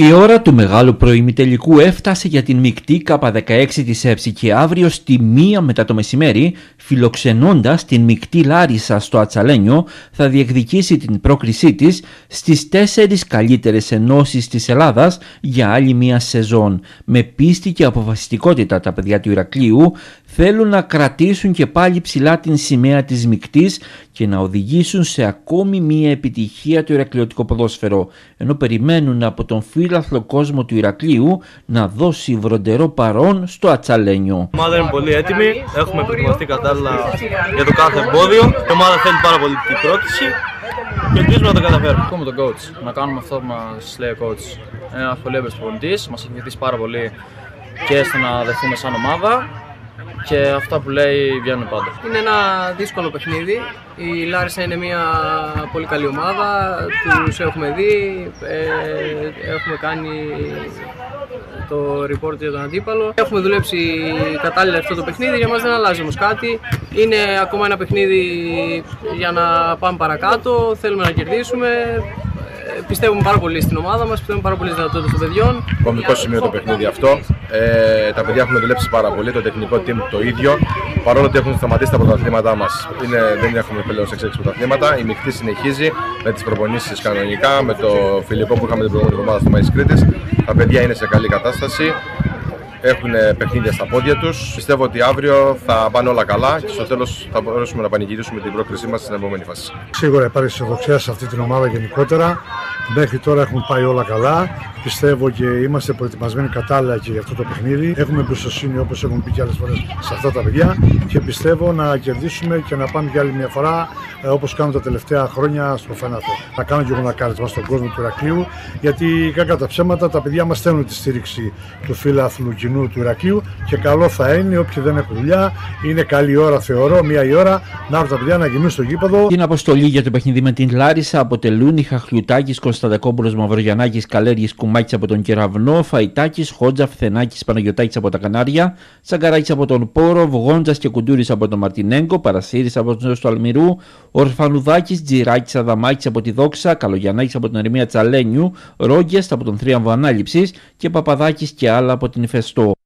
Η ώρα του μεγάλου προημιτελικού έφτασε για την μεικτή K16 της Ευσης και αύριο στη 1 μετά το μεσημέρι, φιλοξενώντας την μεικτή Λάρισα στο Ατσαλένιο, θα διεκδικήσει την πρόκρισή της στις 4 καλύτερες ενώσεις της Ελλάδας για άλλη μία σεζόν. Με πίστη και αποφασιστικότητα τα παιδιά του Ηρακλείου θέλουν να κρατήσουν και πάλι ψηλά την σημαία της μεικτής και να οδηγήσουν σε ακόμη μία επιτυχία το ηρακλειωτικό ποδόσφαιρο, ενώ περιμένουν από τον φύλαθλο κόσμο του Ηρακλείου να δώσει βροντερό παρόν στο Ατσαλένιο. Η ομάδα είναι πολύ έτοιμη, έχουμε προετοιμαστεί κατάλληλα για το κάθε εμπόδιο. Η ομάδα θέλει πάρα πολύ την πρόκληση και ελπίζουμε να το καταφέρουμε. Έχουμε τον coach, να κάνουμε αυτό που μας λέει ο coach. Ένα φολέμπερος προπονητής, μας έχει βοηθήσει πάρα πολύ και στο να δεχθούμε σαν ομάδα. Και αυτά που λέει βγαίνουν πάντα. Είναι ένα δύσκολο παιχνίδι. Η Λάρισα είναι μια πολύ καλή ομάδα. Τους έχουμε δει. Έχουμε κάνει το report για τον αντίπαλο. Έχουμε δουλέψει κατάλληλα αυτό το παιχνίδι. Για μας δεν αλλάζει όμως κάτι. Είναι ακόμα ένα παιχνίδι για να πάμε παρακάτω. Θέλουμε να κερδίσουμε. Πιστεύουμε πάρα πολύ στην ομάδα μας, πιστεύουμε πάρα πολύ στις δυνατότητες των παιδιών. Κομβικό σημείο το παιχνίδι αυτό. Τα παιδιά έχουν δουλέψει πάρα πολύ, το τεχνικό team το ίδιο. Παρόλο ότι έχουν σταματήσει τα πρωταθλήματά μας, δεν έχουμε πλέον 6-6 πρωταθλήματα. Η μεικτή συνεχίζει με τις προπονήσεις κανονικά, με το φιλικό που είχαμε την προηγούμενη εβδομάδα στο Μάης Κρήτης. Τα παιδιά είναι σε καλή κατάσταση. Έχουν παιχνίδια στα πόδια τους. Πιστεύω ότι αύριο θα πάνε όλα καλά και στο τέλος θα μπορέσουμε να πανηγυρίσουμε την πρόκρισή μας στην επόμενη φάση. Σίγουρα υπάρχει αισιοδοξία σε αυτή την ομάδα γενικότερα. Μέχρι τώρα έχουν πάει όλα καλά. Πιστεύω και είμαστε προετοιμασμένοι κατάλληλα και για αυτό το παιχνίδι. Έχουμε εμπιστοσύνη, όπως έχουν πει και άλλες φορές, σε αυτά τα παιδιά και πιστεύω να κερδίσουμε και να πάμε για άλλη μια φορά όπως κάνουμε τα τελευταία χρόνια στο Φθενάκη. Να κάνω και εγώ ένα κάλεσμα στον κόσμο του Ηρακλείου, γιατί κακά τα ψέματα τα παιδιά μας θέλουν τη στήριξη του φιλάθλου κοινού του Ηρακλείου και καλό θα είναι όποιοι δεν έχουν δουλειά. Είναι καλή ώρα, θεωρώ, μία η ώρα να έρθουν τα παιδιά να γυμνούν στο γήπεδο. Την αποστολή για το παιχνίδι με την Λάρισα αποτελούν οι Χαχλουτάκης, Κωνσταντακόπουλος, Μαυρογιαννάκης, Καλέργης, Κουμάκης από τον Κεραυνό, Φαϊτάκης, Χότζα, Φθενάκης, Παναγιωτάκης από τα Κανάρια, Τσαγκαράκης από τον Πόρο, Βγόντζας και Κουντούρης από τον Μαρτινέγκο, Παρασύρης από τον Ζώστο Αλμυρού, Ορφανουδάκης, Τζιράκης, Αδαμάκης από τη Δόξα, Καλογιαννάκης από την Ερημία Τσαλένιου, Ρόγκες από τον Θρίαμβο Ανάληψης και Παπαδάκης και άλλα από την Φεστό.